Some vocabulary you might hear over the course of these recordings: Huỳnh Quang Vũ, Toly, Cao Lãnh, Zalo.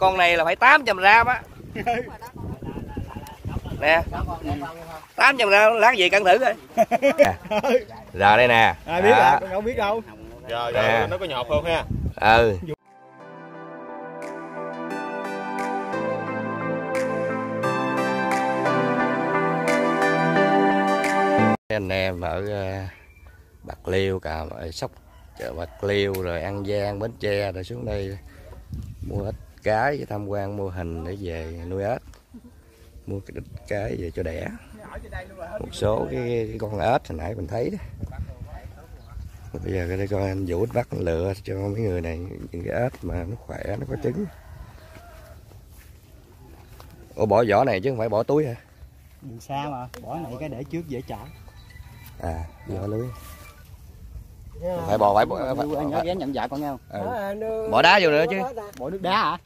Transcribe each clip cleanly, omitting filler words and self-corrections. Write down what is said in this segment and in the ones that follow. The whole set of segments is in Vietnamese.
con này là phải 800 gram á. Nè. 800 gram lát gì cân thử coi. Giờ đây nè. Ai biết à, con không biết đâu. Giờ nó có nhọt không ha. Ừ. Anh em ở Bạc Liêu, Cà Sóc, chợ Bạc Liêu, rồi An Giang, Bến Tre, rồi xuống đây mua ít cái tham quan mô hình để về nuôi ếch, mua cái ít cái về cho đẻ. Một số cái con ếch hồi nãy mình thấy đó. Bây giờ cái đây coi anh Vũ bắt anh lựa cho mấy người này những cái ếch mà nó khỏe, nó có trứng. Ủa bỏ vỏ này chứ không phải bỏ túi hả? Đừng xa mà, bỏ này cái để trước dễ chọn. À, vỏ lưới. Phải bò phải nhận dạ con nhau. Bỏ đá vô nữa chứ. Bỏ nước đá hả?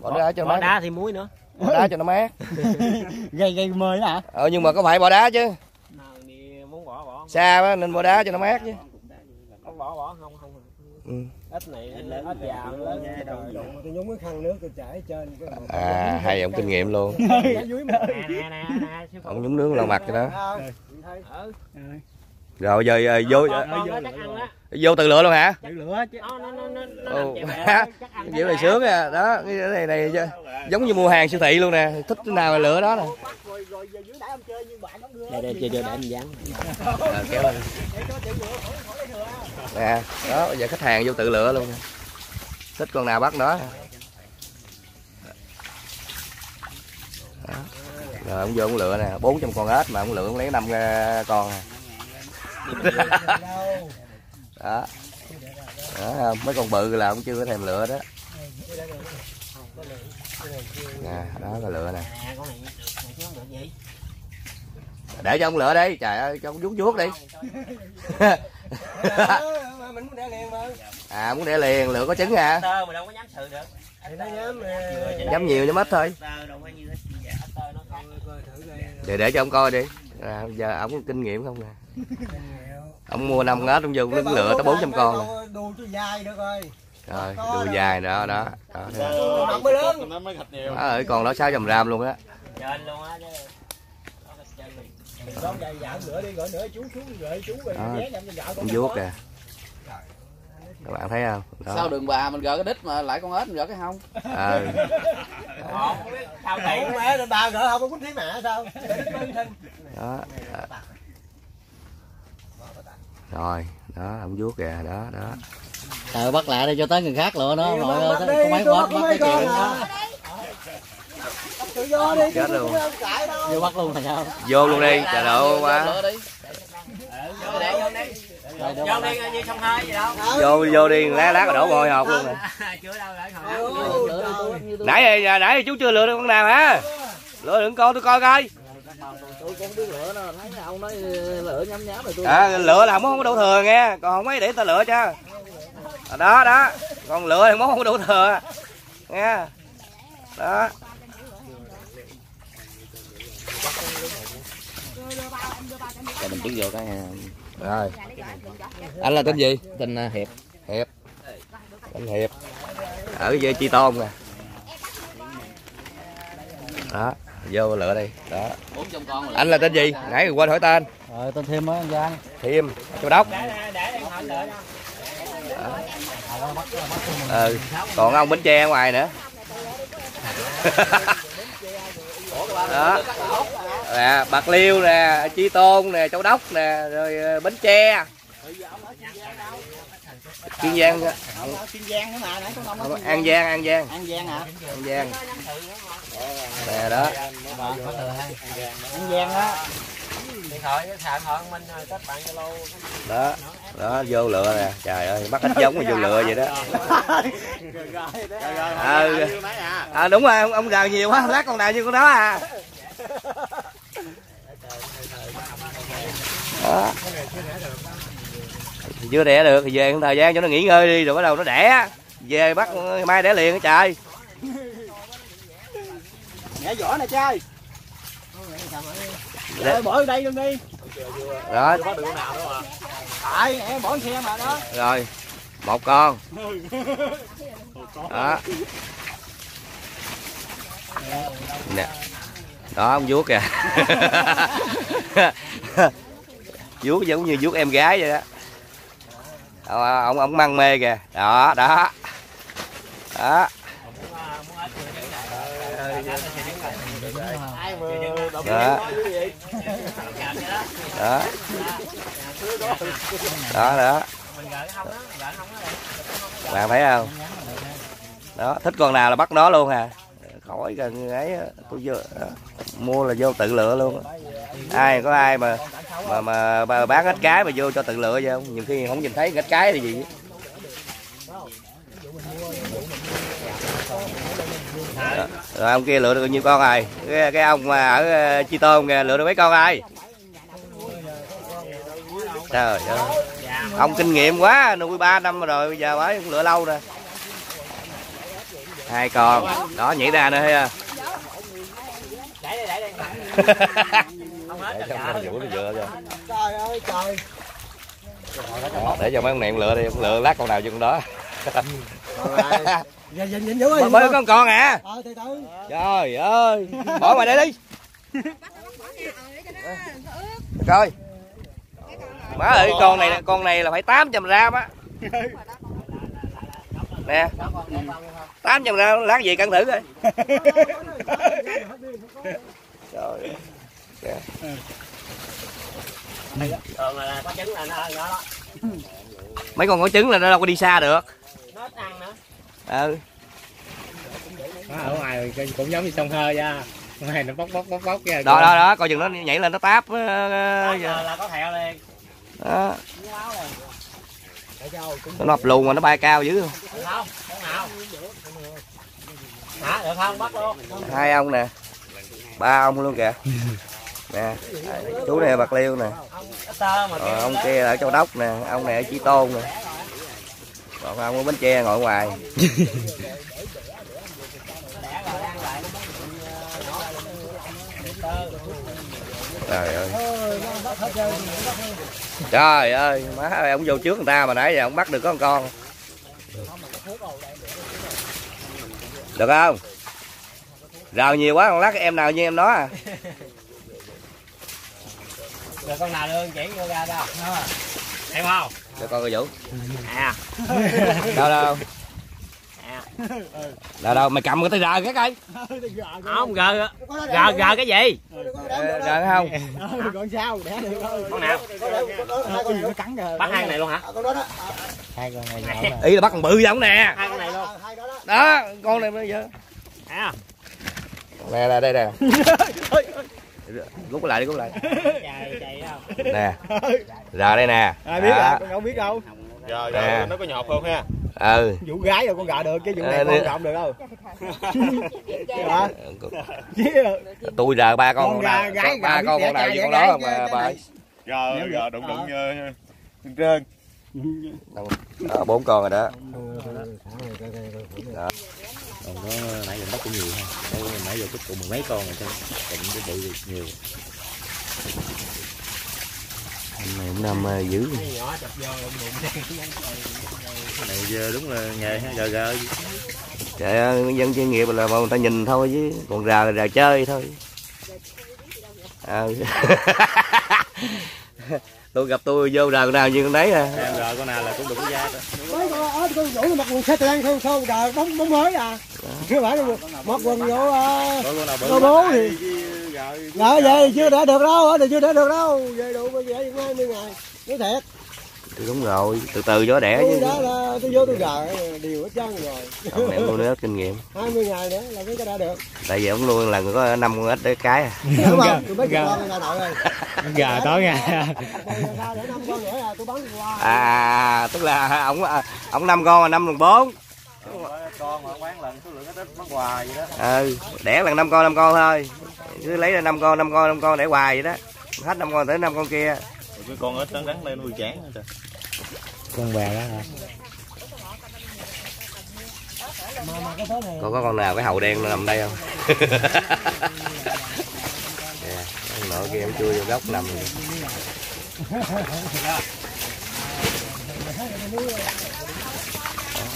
Bỏ đá cho nó mát. Bỏ đá thì muối nữa. Bỏ đá cho nó mát. Gây mơi hả? Ờ nhưng mà có phải bỏ đá chứ. Muốn bỏ. Xa quá nên bỏ đá cho nó mát chứ. Không bỏ không. Ít này ít già tôi nhúng cái khăn nước tôi chảy trên. À hay ông kinh nghiệm luôn. Ông nhúng nước lau mặt cho đó. Rồi giờ vô từ lựa luôn hả? Tự lựa chứ. Kiểu này sướng à, đó, cái này giống như mua hàng siêu thị luôn nè, thích cái nào là lựa đó nè. Đây để mình dán. Kéo lên. Nè, đó, bây giờ khách hàng vô tự lựa luôn nè. Thích con nào bắt nó. Đó. Rồi ông vô ông lựa nè, 400 con ếch mà ông lựa ông lấy 5 con nè. Đó. Đó, mấy con bự là ông chưa có thèm lựa đó. Nè, đó là lựa nè. Để cho ông lựa đi, trời ơi, cho ông vuốt đi. Mình muốn đẻ liền mà. À muốn đẻ liền, lựa có trứng hả? Tơ mà đâu có nhắm sự được. Nhắm nhiều nhắm ít thôi. Để cho ông coi đi. À, giờ ổng kinh nghiệm không nè. Ông mua 5 ếch ông vô đứng lựa tới 400 con nè. Đùa cho dài được rồi. Rồi, đùa dài đó đó. Đó mới lớn. Nó ơi còn nó 600 gram luôn á. Trên luôn á. Đó. Ông vuốt kìa. Các bạn thấy không? Đó. Sao đường bà mình gỡ cái đít mà lại con ếch mình gỡ cái hông. Ờ. Đó. Bà gỡ hông có thấy mẹ sao? Đó. Rồi, đó ông vuốt kìa, đó đó. Trời bắt lại đây cho tới người khác lựa nó, rồi có mấy con bắt nó. Vô đi, chết luôn. Vô bắt luôn rồi sao? Vô luôn đi, trời đổ quá. Vô đi. Như sông hơi gì đâu. Vô đi, lát đổ bồi hột luôn nè. Nãy chú chưa lựa được con nào hả? Lựa đừng con tôi coi coi. Tôi cũng biết lựa nó, thấy ông nói lựa nhắm nhám rồi tôi. À lựa là không có đủ thừa nghe, còn không mấy để ta lựa cho. Đó đó, còn lựa thì không có đủ thừa. Nghe. Đó. Cho mình tiến vô cái rồi. Anh là tên gì? Tên Hiệp. Hiệp. Tên Hiệp. Ở dưới Chi Tôn nè. Đó, vô lựa đi. Đó. Anh là tên gì? Nãy quên hỏi tên. Ờ tên Thiêm á anh Giang. Thiêm, Châu Đốc. Ừ, còn ông Bến Tre ngoài nữa. Đó. Nè, Bạc Liêu nè, Chi Tôn nè, Châu Đốc nè, rồi Bến Tre. Kiên Giang. An Giang, An Giang. An Giang hả? An Giang. Nè đó. An Giang đó. Điện thoại thoại Minh rồi kết bạn Zalo. Đó, đó vô lựa nè. Trời ơi, bắt ít giống mà vô lựa vậy đó. À đúng rồi, ông rào nhiều quá, lát con nào như con đó à. Đó. Chưa đẻ được thì về một thời gian cho nó nghỉ ngơi đi rồi bắt đầu nó đẻ. Về bắt mai đẻ liền trời. Đẻ vỏ nè trai. Để bỏ đây luôn đi. Rồi. Tại em bỏ xe mà đó. Rồi. Một con. Đó. Nè. Đó ông vuốt kìa. Vuốt giống như vuốt em gái vậy đó. Ông măng mê kìa. Đó, đó. Đó. Đó. Đó. Đó đó. Bạn thấy không? Đó, thích con nào là bắt nó luôn à. Khỏi gần ấy tôi vô, mua là vô tự lựa luôn. Ai có ai mà bán ít cái mà vô cho tự lựa vậy không? Nhiều khi không nhìn thấy ít cái thì gì vậy? Rồi ông kia lựa được nhiều con rồi. Cái ông mà ở Chi Tôn kìa lựa được mấy con ai? Trời ơi. Ông kinh nghiệm quá, nuôi 3 năm rồi bây giờ mới lựa lâu nè. 2 con, đó nhảy ra nữa thấy không? Để cho mấy ông này lựa đi, lựa lát con nào chừng đó. Mới con à. Trời ơi, bỏ ngoài đây đi. Coi. Má ơi, con này là phải 800 gram á. Nè. 800 gram lát gì cân thử coi. Trời ơi. Mấy con có trứng là nó đâu có đi xa được. Nó ăn nữa. Ừ. Ở ngoài cũng giống như sông hơi ra. Này nó bóc ra. Đó đó đó, coi chừng nó nhảy lên nó táp là có thẹo liền. Đó. Nó nộp lùn mà nó bay cao dữ không? Hả, được không? Bắt luôn. Hai ông nè. Ba ông luôn kìa. Nè, chú này Bạc Liêu nè. Ông kia ở Châu Đốc nè, ông này ở Chi Tôn nè. Còn ông ở Bến Tre ngồi ngoài. Trời ơi. Trời ơi, má ơi, ông vô trước người ta mà nãy giờ ông bắt được có một con. Được không? Rào nhiều quá, con lát em nào như em nó à. Được con nào luôn chỉ vô ra đâu. Em không? Được con coi Vũ. À. Đâu đâu. Đâu đâu mày cầm cái tay rờ cái coi. Không rờ. Rờ cái gì? Rờ thấy không? Con sao? Con nào? Bắt hai con này luôn hả? Hai con này. Ý là bắt con bự giống nè. Hai con này luôn. Đó, con này bây giờ. À. Nè đây đây nè. Rút lại đi, rút lại. Nè. Rờ đây nè. Ai biết à, con không biết đâu. Rồi nó có nhọt không ha? Ừ. Vụ gái rồi con gạ được, cái vụ này con gọng được đâu. Tôi rờ ba con nào, ba con nào gì con đó mà bà. Rồi đụng trên. 4 con rồi đó. Đó. Còn nó nãy giờ bắt cũng nhiều ha. Nãy giờ cũng mười mấy con rồi chứ. Cũng bự nhiều. Này cũng đam mê dữ. Này giờ đúng là nghề ha, gà gà. Trời ơi, dân chuyên nghiệp là người ta nhìn thôi chứ còn rà là rà chơi thôi. À. Tôi gặp tôi vô rà nào như con đấy à. Em rà con nào là cũng được cái da. Mấy con Vũ mặc quần xe tàng không sao rà bóng mới à. Chứ phải mặc quần vô đồ bố thì rồi vậy chưa để được đâu, chưa để được đâu. Về đủ bây giờ 20 ngày. Nói thiệt. Thì đúng rồi, từ từ gió đẻ chứ. Đó là tôi vô tôi gà điều hết trơn rồi. Ông này nuôi hết kinh nghiệm. 20 ngày nữa là cái đã được. Tại vì ông nuôi là người có 5 con ít cái à. Đúng không? Tôi mới gà nội rồi. Gà tối ngày. Để 5 con nữa là tôi bán qua. À, tức là ông 5 con mà 5 lần 4. Con mà quán lần số lượng ít mất hoài vậy đó. Ừ, đẻ lần 5 con thôi. Cứ lấy ra 5 con để hoài vậy đó. Hết 5 con tới 5 con kia. Cái con ít nó gắn lên nuôi chán hả trời. Con bè đó hả? Con có con nào cái hàu đen nó nằm đây không? Nè, con nội kia em chui vô góc nằm rồi.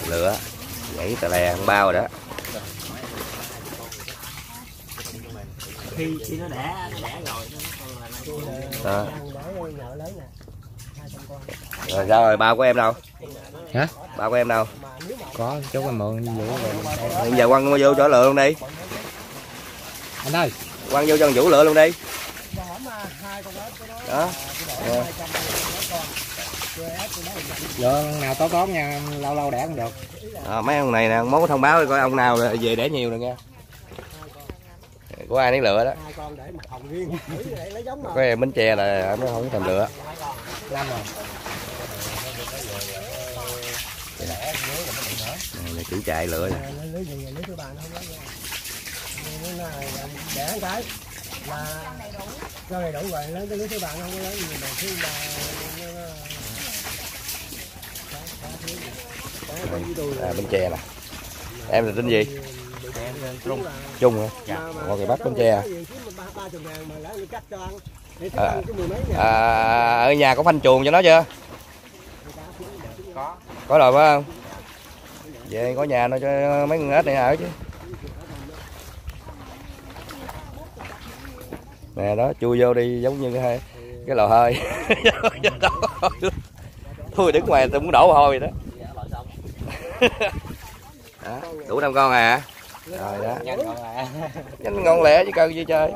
Lửa, nhảy tà lè, con bao rồi đó. khi nó đẻ rồi à. Rồi ra rồi, ba của em đâu? Hả? Ba của em đâu? Có chú em mượn vũ rồi. Bây giờ quăng vô cho lựa luôn đi. Anh ơi, quăng vô cho vũ lựa luôn đi. Đó. Rồi. Lượng nào tốt tốt nha, lâu lâu đẻ cũng được. À, mấy ông này nè, mốt có thông báo coi ông nào về đẻ nhiều rồi nha. Của ai nấy lựa đó. Cái bánh tre là nó không thành lựa. Này chủ chạy lựa nè. Đẻ cái này đủ rồi, lấy cái lưới thứ ba không có lấy gì mà thứ ba à, bánh chè nè. Em là tên gì? Trung. Trung hả? Dạ. Rồi bắt bánh chè. Ở nhà có phanh chuồng cho nó chưa? Có. Có rồi phải không? Về có nhà nó cho mấy con ếch này ở chứ. Nè đó, chui vô đi giống như cái lò hơi. Thôi đứng ngoài tôi muốn đổ hôi đó. Đó, đủ 5 con à. Rồi đó. Nhanh ngon lẹ chứ cần gì chơi.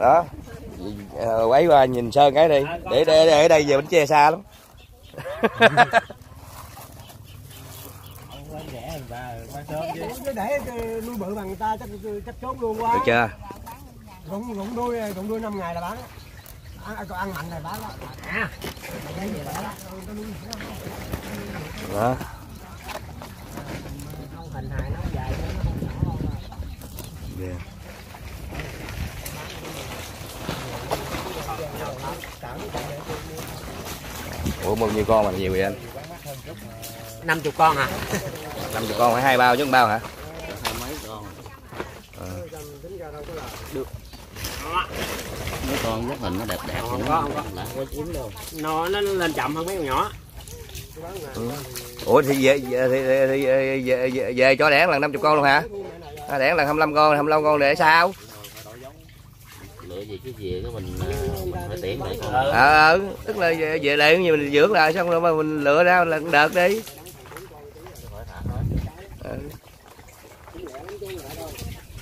Đó. Quấy qua nhìn Sơn cái đi. Để ở đây về bánh chè xa lắm. Được chưa? Rụng đuôi 5 ngày là bán. Còn ăn mạnh là bán đó. À. Đó. Yeah. Ủa bao nhiêu con mà nhiều vậy anh? 50 con hả? 50 con phải 2 bao chứ 1 bao hả? Hai mấy con. Được. Mấy con rất hình nó đẹp không có, không có chiếm đâu. Nó lên chậm hơn mấy con nhỏ. Ừ. Ủa thì về cho đẻ lần 50 con luôn hả? Đẻ lần 25 con để sao? Lựa gì cái gì cái mình phải tiễn lại con. Tức là về lại như mình dưỡng lại xong rồi mình lựa ra lần đợt đi.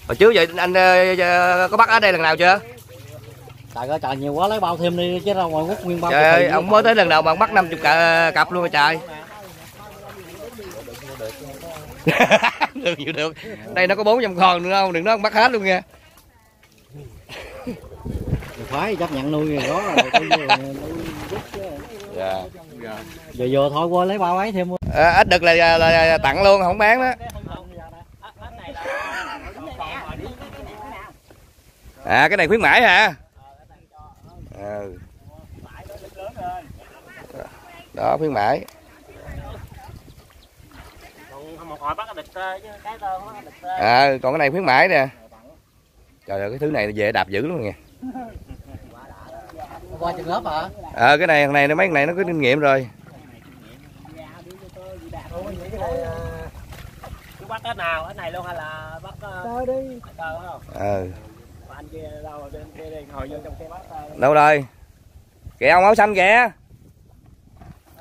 Hồi trước vậy anh có bắt ở đây lần nào chưa? Trời ơi trời nhiều quá lấy bao thêm đi chứ đâu ngoài quốc nguyên bao. Trời ơi ông mới tới lần đầu mà ông bắt 50 cặp luôn rồi trời. Được chịu được. Đây nó có 400 con nữa không? Đừng nói ông bắt hết luôn nha. Phải chấp nhận nuôi rồi đó rồi. Giờ vừa thôi qua lấy bao ấy thêm. Ít đực là tặng luôn không bán đó. À cái này khuyến mãi hả? Ừ. Đó khuyến mãi. À, còn cái này khuyến mãi nè. Trời ơi cái thứ này về đạp dữ luôn nè. Qua trường lớp hả? Ờ cái này thằng này mấy thằng này nó có kinh nghiệm rồi. Bắt cái nào cái này luôn hay là bắt tơ đi. Tơ không? Ừ. Đâu rồi? Kìa ông áo xanh kìa.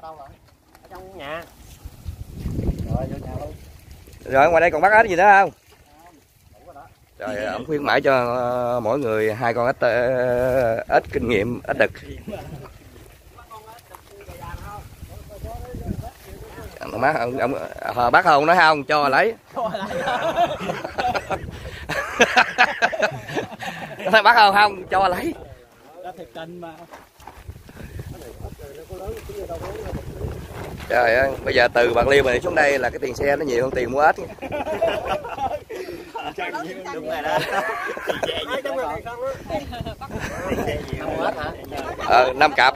Đâu rồi? Ở trong nhà. Rồi vô nhà luôn. Rồi ngoài đây còn bắt ếch gì nữa không? Trời ổng khuyến mãi cho mỗi người 2 con ếch kinh nghiệm ếch đực. Má ông bác không nói không cho lấy. Bác không cho lấy. Trời ơi, bây giờ từ Bạc Liêu mình xuống đây là cái tiền xe nó nhiều hơn tiền mua ếch. Đúng rồi đó. Ờ 5 cặp.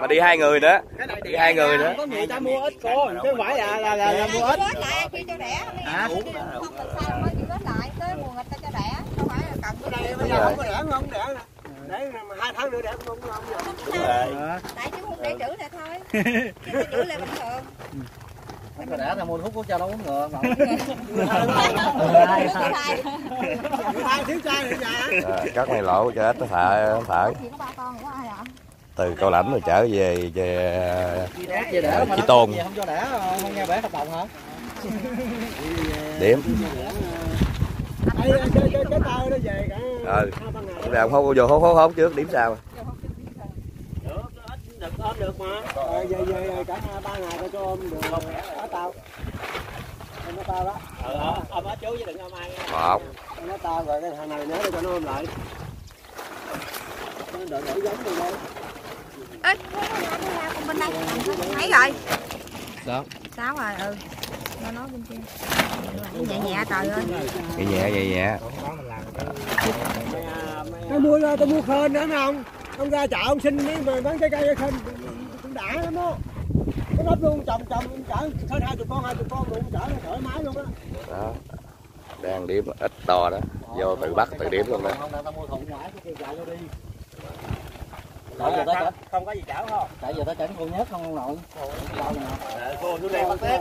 Mà đi 2 người nữa. Đi 2 người nữa. Có người ta mua ít cô, chứ phải là mua ít. Khi cho đẻ. Hả? Không sao mới giữ lại tới mùa nghịch ta cho đẻ, không phải là cầm cái này bây giờ không có đẻ không đẻ nè. Để 2 tháng nữa để không tại chứ không để trữ lại thôi. Chứ trữ lại bình thường. Nó đã là mua thuốc của cha đâu uống ngừa mà. Cắt này lộ cho ít nó thả. Từ Cao Lãnh rồi trở về Chi Tôn. Điểm. Cái nào không vô hốt hốt trước điểm sao? Được ôm được mà. Về cả 3 ngày tao cho ôm được. Ở tao. Em nói tao đó. Ôm hết chú chứ đừng ôm ai nha. Không. Em nói tao rồi cái thằng này nhớ để cho nó ôm lại. Đợi đổ giống rồi đây. Ê, con bên đây. Thấy rồi. Đó. 6 rồi ừ. Nó nói bên kia. Nhẹ nhẹ trời ơi. Nhẹ. Tao mua khên nữa không? Ông ra chợ ông xin mà bán trái cây ra khên cũng đã lắm đó. Cái nắp luôn trồng chở khên 20 con luôn chở nó thoải mái luôn đó. Đó. Đang điểm ít to đó. Vô tự bắt tự điểm luôn đó. Tao mua thùng ngoài cái kia vô đi. Giờ tới không có gì chảo không? Tại giờ tới chảnh khô nhất không nội. Khô xuống đây bắt tép.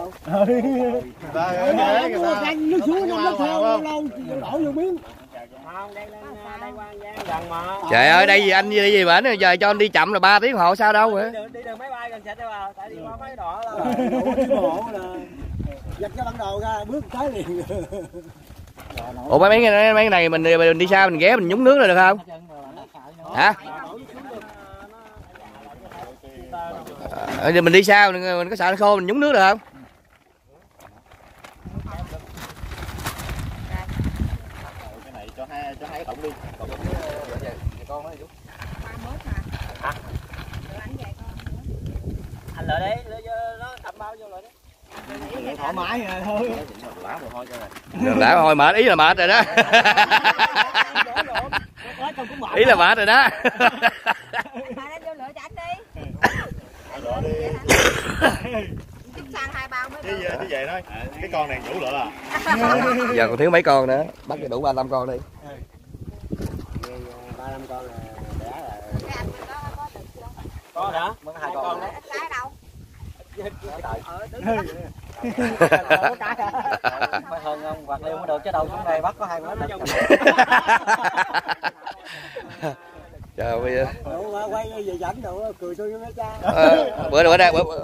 Nước xuống nó theo lâu đổ vô miếng. Trời ơi đây gì anh đi gì bển rồi giờ cho anh đi chậm là 3 tiếng hộ sao đâu vậy? Đi đường máy bay gần sạch đâu à? Tại đi qua máy đỏ là giật cái bản đồ ra bước tới liền. Ủa mấy này mình đi xa mình ghé mình nhúng nước là được không? Hả? Giờ mình đi sao mình có sợ nó khô mình nhúng nước được không? Cái này cho hai cộng đi. Con nó anh lựa đi, lựa nó tầm bao nhiêu rồi đó. Thoải mái thôi. Đường đã thôi mệt, ý là mệt rồi đó. Ý là mệt rồi đó. Đi về thôi. Cái con này vũ lựa là. Giờ còn thiếu mấy con nữa, bắt cho đủ 35 con đi. 35 con là đẻ là. Có hả? Mới 2 con. Cái đâu? Mày hơn không? Hoặc liêu mới được chứ đâu xuống đây bắt có 2 con. Trời bây giờ.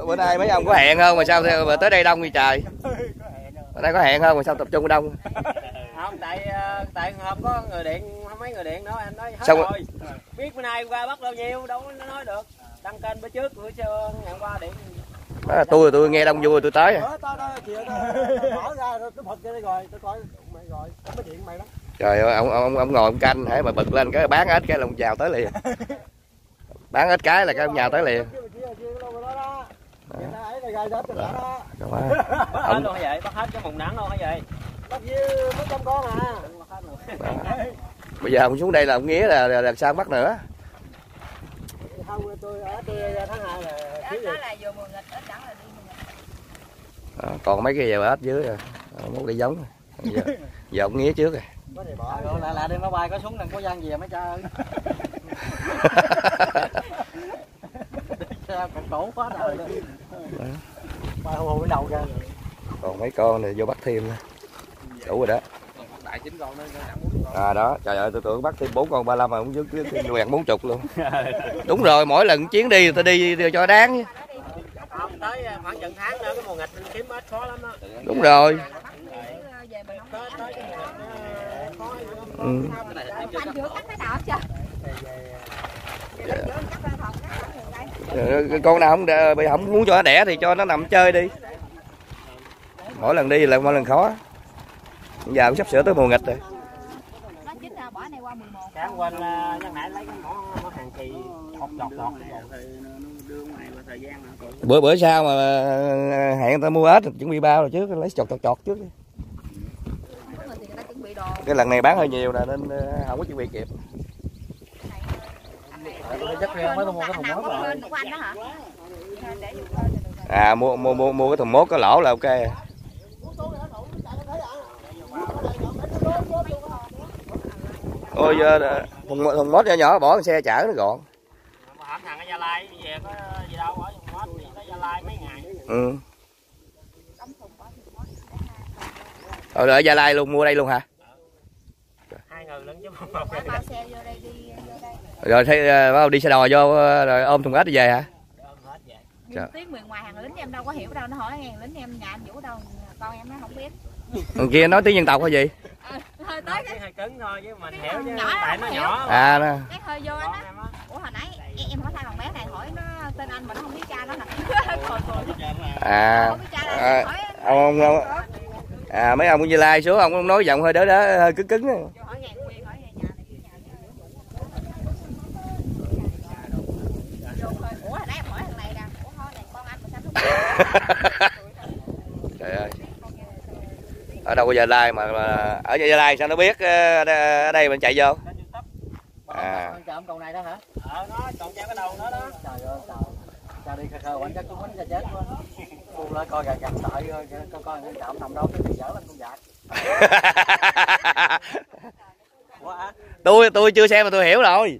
Bữa nay mấy ông có hẹn không mà sao mà tới đây đông vậy trời? Bữa nay có hẹn không mà sao tập trung đông? Không tại hôm có người điện mấy người điện nói anh nói hết xong rồi. Biết bữa nay qua bắt bao nhiêu đâu nó nói được. Đăng kênh bữa trước bữa sau ngày hôm qua điện. Đó là tôi nghe đông vui tôi tới. Trời ơi ông ngồi ông canh hãy mà bật lên cái bán ít cái lòng chào tới liền. Bán ít cái là cái ông nhà tới liền. Bây giờ ông xuống đây là ông nghĩa là làm sao bắt nữa. Còn mấy cái giờ ít dưới rồi, muốn đi giống rồi. Giờ ông nghĩa trước rồi. Lại đi máy bay có súng đừng có gian gì à mấy cha ơi. Cổ quá đời rồi. Bay hồ cái đầu ra. Còn mấy con này vô bắt thêm nữa. Đủ rồi đó. Đại 9 con nữa à đó, trời ơi tôi tưởng bắt thêm 4 con 35 mà cũng dứt thêm 40 luôn. Đúng rồi, mỗi lần chuyến đi tôi đi cho đáng. Không tới khoảng chừng tháng nữa cái mùa nghịch kiếm ít khó lắm đó. Đúng rồi. Con nào không muốn cho nó đẻ thì cho nó nằm chơi đi. Mỗi lần đi là mỗi lần khó. Bây giờ cũng sắp sửa tới mùa nghịch rồi. Bữa sau mà hẹn người ta mua ếch chuẩn bị bao rồi trước lấy chọt trước đi. Cái lần này bán hơi nhiều nè nên không có chuẩn bị kịp. À mua cái thùng mốt có lỗ là ok. Ôi giờ Thùng mốt nhỏ nhỏ bỏ xe chở nó gọn. Hổng thằng ở Gia Lai về có gì đâu, bỏ thùng mốt đi tới Gia Lai mấy ngày. Ừ. Rồi ở Gia Lai luôn, mua đây luôn hả? Hai người lẫn chứ một người. Bao xe vô đây đi, vô đây. Rồi thấy bao đi xe đò vô rồi ôm thùng ếch đi về hả? Nhưng tiếng người ngoài hàng lính em đâu có hiểu đâu, nó hỏi hàng lính em nhà anh Vũ đâu, con em nó không biết. Người kia nói tiếng dân tộc hả gì? Hơi tới cái hơi cứng thôi chứ mình hiểu chứ tại nó nhỏ. À nó. Cái hơi vô anh á. Ủa hồi nãy em có thay bằng bé này hỏi nó tên anh mà nó không biết cha nó nè. À. À mấy ông ở Gia Lai xuống ông cũng nói giọng hơi đỡ đỡ hơi cứng cứng á. Trời ơi. Ở đâu có Gia Lai mà ở Gia Lai sao nó biết ở đây mình chạy vô. À. Cầu này đó hả? Nó chọn ra cái đầu nó đó. Trời ơi trời. Ra đi khờ khờ quánh chắc quánh ra chết quá. Buông lại coi gà cầm sợi coi nó chạm nằm đâu cái dở lên con vạc. Tôi chưa xem mà tôi hiểu rồi.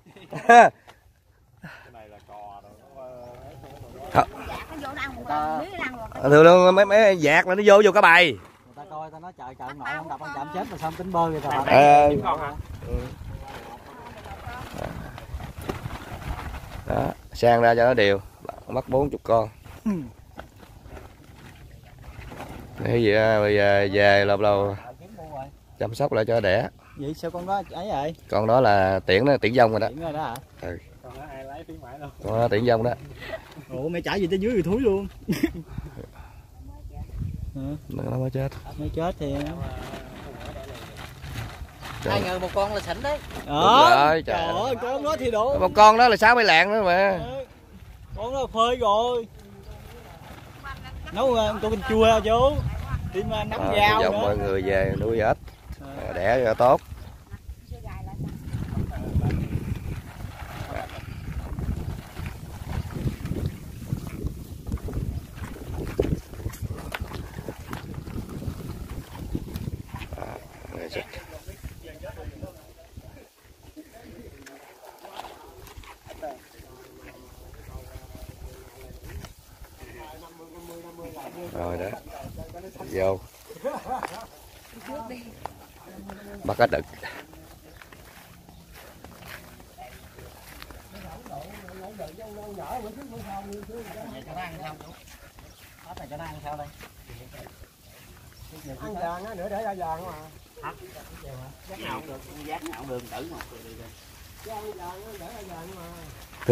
Thường mấy vạc là nó vô cái bài. Người ta coi ta nói trời trời nội ông đập ông chạm chết mà xong tính bơi rồi trời. Đó, sang ra cho nó đều, mất 40 con. Cái gì đó, bây giờ về lâu lâu chăm sóc lại cho đẻ. Vậy sao con đó ấy vậy? Con đó là tiễn dông rồi đó. Tiễn rồi đó hả? Ừ. Con đó ai lấy phí mãi đâu. Con đó tiễn dông đó. Ủa mày trả gì tới dưới rồi thúi luôn. Nó mới chết. Mới chết thì hai người một con là sỉnh đấy. Rồi, trời ơi, con đó thì đủ. Một con đó là 60 lạng nữa mà. Con đó phơi rồi. Nấu tô canh chua hả chú? Tìm nấm dao nữa. Mọi người về nuôi ếch. Đẻ ra tốt. Rồi đó vô bắt cá đực nữa để ra vàng mà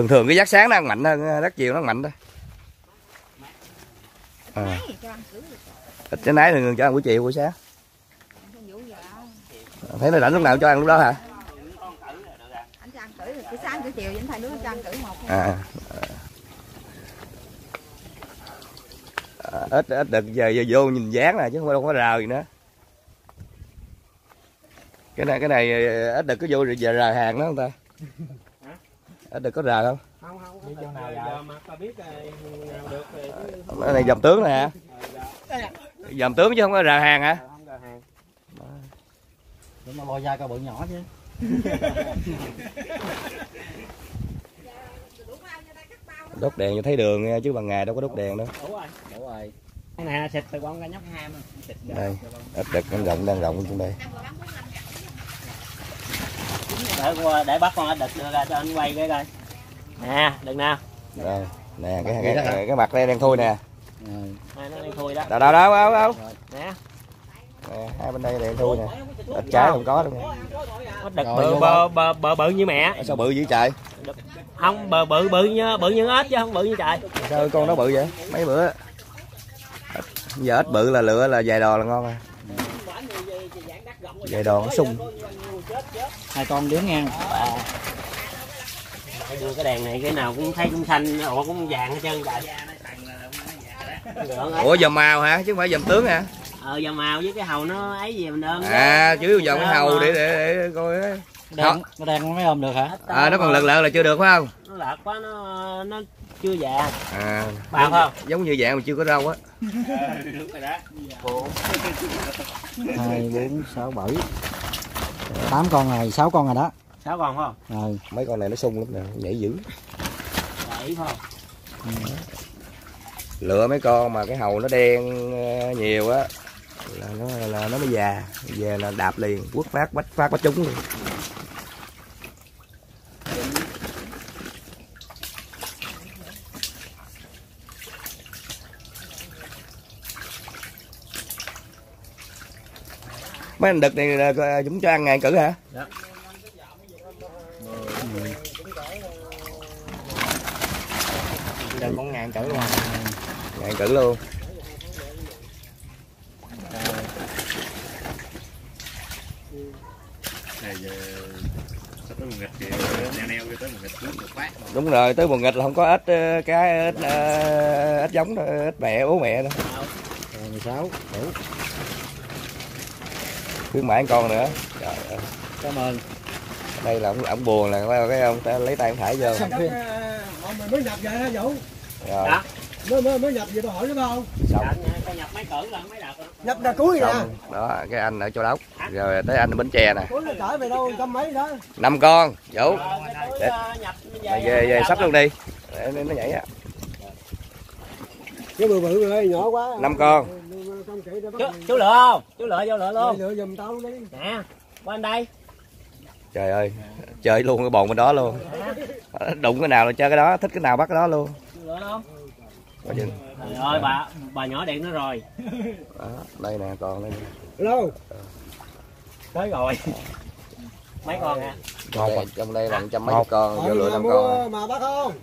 thường cái giác sáng nó ăn mạnh hơn rất chiều nó ăn mạnh thôi. À. Ít cái nái thì người cho ăn buổi chiều buổi sáng. Thấy nó rảnh lúc nào cho ăn lúc đó hả? Anh cho ăn cử buổi sáng buổi chiều vậy, thầy đứa cho ăn cử một. Ít đợt giờ vô nhìn dáng nè chứ không có rào gì nữa. Cái này ít đợt cứ vô rồi giờ rào hàng đó không ta? Ít đợt có rào không? Cái này dầm tướng nè, dầm tướng chứ không có rà hàng hả? Để mà lôi ra coi bự nhỏ chứ. Đốt đèn cho thấy đường nha, chứ bằng ngày đâu có đốt đèn đâu. Đủ rồi. Cái này xịt từ con ra nhóc ham. Đây, ít đực đang rộng trong đây. Để bắt con ít đực đưa ra cho anh quay cái coi. Nè, đừng nào. Rồi, nè cái mặt đây đang thui nè. Nó đang thui đó. Đâu. Nè. Nè, hai bên đây đang thui nè. Ít trái không có đâu. Đực bự như mẹ. Sao bự dữ trời? Không, bự như ếch chứ không bự như trời. Sao con nó bự vậy? Mấy bữa. Giờ ếch bự là lựa là dài đò là ngon à. Dài đò nó sung. Hai con đứng ngang. Đưa cái đèn này cái nào cũng thấy cũng xanh, ủa cũng vàng hết trơn trời. Ủa dầm màu hả chứ không phải dầm tướng hả? Dầm màu với cái hầu nó ấy gì mình ôm. Chủ yếu dòng cái hầu để coi á. Đèn mới ôm được hả? Nó còn lợn là chưa được phải không? Nó lợn quá nó chưa già. Bạc không? Giống như dạng mà chưa có râu á. 2, 4, 6, 7. 8 con này, 6 con rồi đó. 6 con phải không? Ừ, mấy con này nó sung lắm nè, nhảy dữ. 7 phải không? Ừ. Lựa mấy con mà cái hầu nó đen nhiều á là nó mới già, về là đạp liền, quất phát bách trúng luôn. Mấy anh đực này chúng cho ăn ngày cử hả? Dạ. Con ngàn cử luôn. Ngàn cử luôn. Đúng rồi, tới mùa nghịch là không có ít cái ít giống đâu, ít mẹ bố mẹ đâu. 16 đủ. Khuyến mãi con nữa. Trời ơi. Cảm ơn. Đây là ông buồn là cái ông ta lấy tay ông thải vô. Mới nhập về hả Vũ? Dạ. Mới nhập về tôi hỏi đúng không? Dạ, tao nhập mấy cử là mấy đạp. Nhập ra cuối nè. Đó, cái anh ở Châu Đốc. Rồi tới anh ở Bến Tre nè. Cuốn nó cỡ về đâu trăm mấy đó. 5 con, Vũ. Để nhập về sắp luôn đi. Để nó nhảy á. Chứ bự bự ơi, nhỏ quá. 5 con. Chú lựa không? Chú lựa vô lựa luôn. Lựa giùm tao đi. Nè, qua anh đây. Trời ơi, chơi luôn cái bồn bên đó luôn. Đụng cái nào là chơi cái đó, thích cái nào bắt cái đó luôn. Lựa không? Trời ơi, bà nhỏ điện nó rồi. Đó, đây nè, còn đây. Lô. Tới rồi. Mấy con hả? Còn trong đây là trăm mấy con, vô lựa 5 con. Mà bắt không?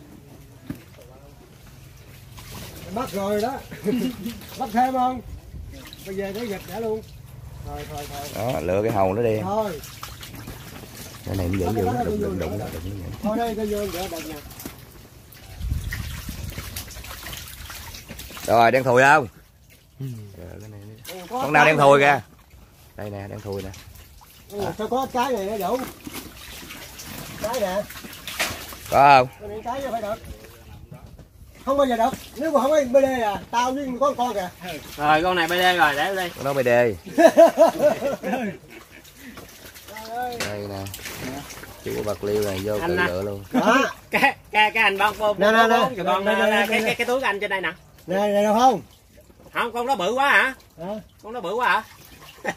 Bắt rồi đó. Bắt thêm không? Bây giờ tới giật đã luôn. Thôi. Đó, lựa cái hầu nó đi. Thôi. Cái này cũng dễ dàng, đụng vậy. Thôi đây, vô để đặt nha. Rồi, đen thùi không? Rồi, cái này con nào đen thùi kìa. Đây nè, đen thùi nè. Sao có cái này nó đủ. Cái nè. Có không? Cái này phải được. Không bao giờ được, nếu mà không có BD à, tao với có con kìa. Rồi, con này BD rồi, để đi. Con đó BD. Đây nè, chú của bạc liêu này vô tự lựa luôn. Đó, cái anh bông bông nè, con cái túi của anh trên đây nè. Nè, được không? Không, con đó bự quá hả? Con đó bự quá hả?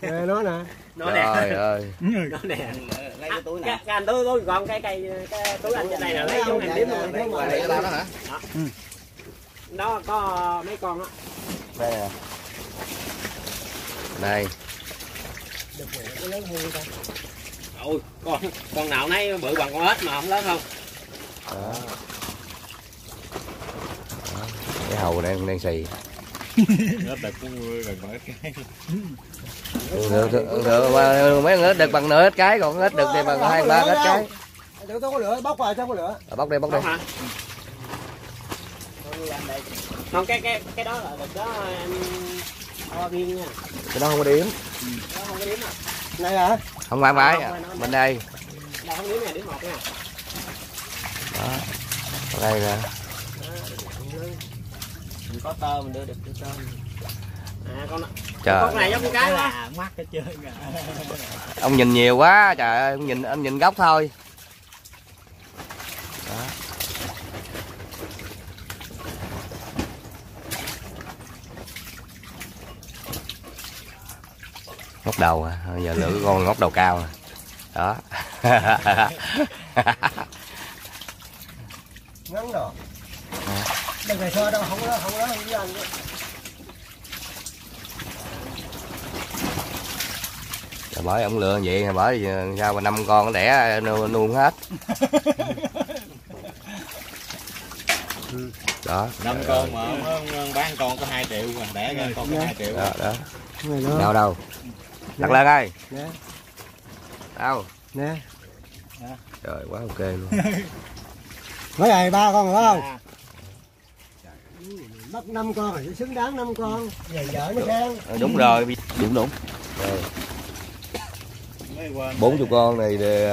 Nè, nó nè. Nó nè. Trời ơi. Nó nè. Lấy cái túi nè. Cái anh túi còn cái túi anh trên đây nè, lấy vô hàng điểm luôn. Lấy cho tao đó hả? Đó, có mấy con đó. Đây nè. Đây. Ôi, con nào nấy bự bằng con ếch mà không lớn không? Đó. Đó. Cái hầu đang xì. Ếch đực cũng bằng nửa cái. Được, mấy con ếch đực bằng nửa cái, còn ếch đực thì bằng 2-3 ếch cái. Đừng có lửa, bóc hoài sao có lửa. Bóc đi. Không, cái đó là đực đó em đo riêng nha. Cái đó không có điểm. Đó không có điểm à? Đây hả? Không phải máy à, bên đây. Đây không điểm này, điểm 1 nha. Đó. Đây nè. Mình có tơ mình đưa được cái tơ. À con này giống cái quá. Mắt cái chơi kìa. Ông nhìn nhiều quá, trời ơi, ông nhìn góc thôi. Đó. Ngóc đầu à, giờ lựa con ngóc đầu cao à. Đó. Ngắn rồi. Đừng phải thôi đâu, không có với anh. Trời bởi ông lựa vậy, bởi sao mà 5 con nó đẻ nuông hết. Đó. 5 con mà bán con có 2 triệu mà đẻ ra con có 2 triệu. Đó. Đâu. Đặt lên ơi. Nè. Đâu? Nè. Trời quá ok luôn. Mới này 3 con rồi phải không? Bắt 5 con rồi, xứng đáng 5 con. Về vợ nó khen. Ừ, đúng rồi, đúng. Rồi. 40 con này thì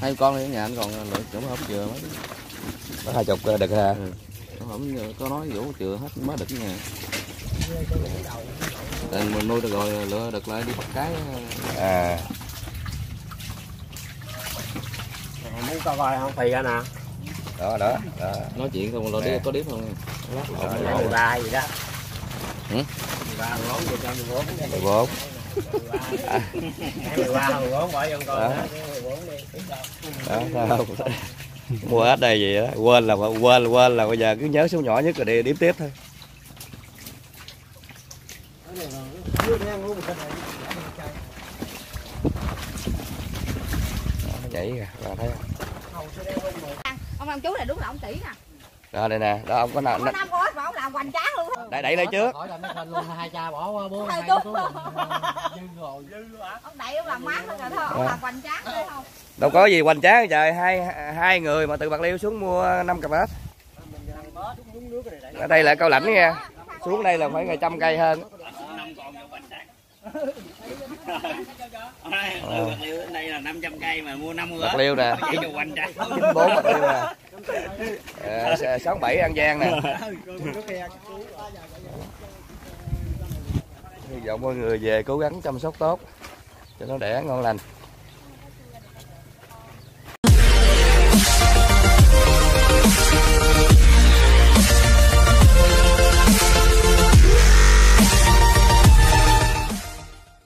2 con ở nhà anh còn cũng không chừa mấy. Có 20 đực ha. Ừ. Không có nói Vũ chừa hết mới đực nha. Mình nuôi được rồi lựa được lại đi bắt cái. À. muốn coi coi không phì ra nè. Đó, đó, đó. Nói chuyện không, rồi đi có điếp không? Lát 13 gì đó. Hử? 13, 14 cho 14. 14. 13, 14 bỏ vô con 14 đi. Đó, sao mua hết đây vậy đó, quên là bây giờ cứ nhớ số nhỏ nhất rồi đi điếm tiếp thôi. Vậy kìa, bà thấy không? Ông ăn chú này đúng là ông tỷ nè. Đó đây nè, đó ông có nè. Năm con hết mà ông làm hoành tráng luôn. Đẩy đẩy lên trước. Khỏi làm cái luôn hai cha bỏ bố. Ông đẩy ông làm mát thôi thôi, ông làm hoành tráng thôi không? Đâu có gì hoành tráng trời, hai người mà từ Bạc Liêu xuống mua 5 cặp ếch. Ở đây là Cao Lãnh đó nha. Xuống đây là phải ngày 100 cây hơn. Đây là 500 cây mà mua 50 Bạc Liêu nè, 94 Bạc Liêu nè, 67 An Giang nè. Hy vọng mọi người về cố gắng chăm sóc tốt cho nó đẻ ngon lành.